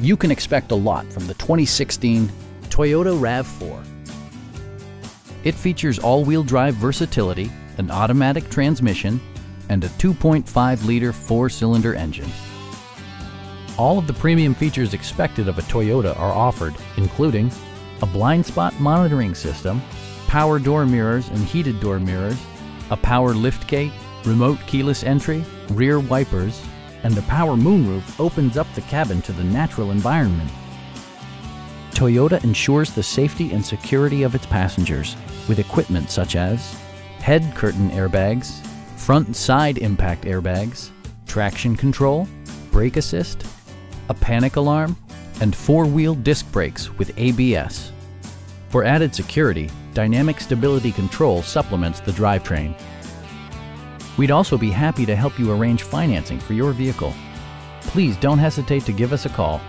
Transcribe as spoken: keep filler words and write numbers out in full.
You can expect a lot from the twenty sixteen Toyota RAV four. It features all-wheel drive versatility, an automatic transmission, and a two point five liter four-cylinder engine. All of the premium features expected of a Toyota are offered, including a blind spot monitoring system, power door mirrors and heated door mirrors, a power liftgate, remote keyless entry, rear wipers, and the power moonroof opens up the cabin to the natural environment. Toyota ensures the safety and security of its passengers with equipment such as head curtain airbags, front and side impact airbags, traction control, brake assist, a panic alarm, and four-wheel disc brakes with A B S. For added security, dynamic stability control supplements the drivetrain. We'd also be happy to help you arrange financing for your vehicle. Please don't hesitate to give us a call.